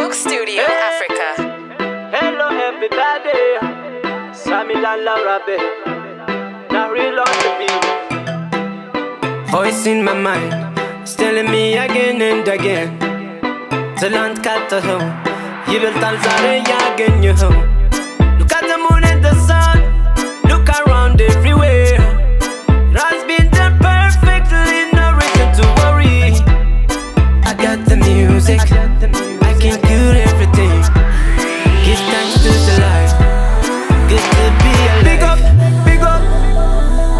Coke Studio Africa. Hello everybody, Sami Dan, Laura Beg. Now real love to me. Voice in my mind, it's telling me again and again. The land cut the hill, you will Tanzania again, you home. Look at the moon and the sun, look around everywhere. It has been done perfectly, no reason to worry. I got the music, I can do everything. Give thanks to the life, good to be alive. Big up, big up,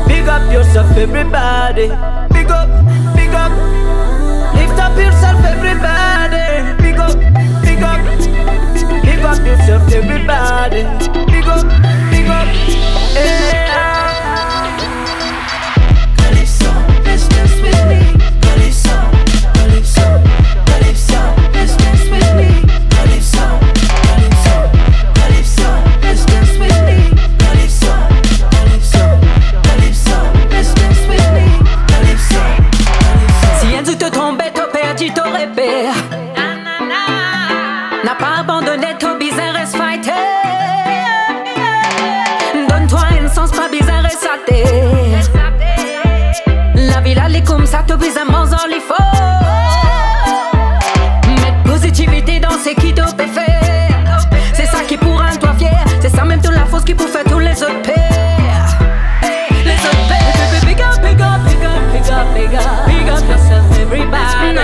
big up yourself everybody. Big up, big up, lift up yourself everybody. Big up, big up, big up yourself everybody. Big up, big up, yeah. N'a pas abandonné ton business fighter. Donne-toi un sens pas bizarre et saté. La vie elle est comme ça, tout bizarrement en les faux. Mettre positivité dans ce qui te fait. C'est ça qui pour un toi fier. C'est ça même toute la force qui pour faire tous les autres pères. Les autres pères. Big up, big up, big up, big up, big up, big up yourself everybody. Big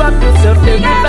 up yourself, everybody.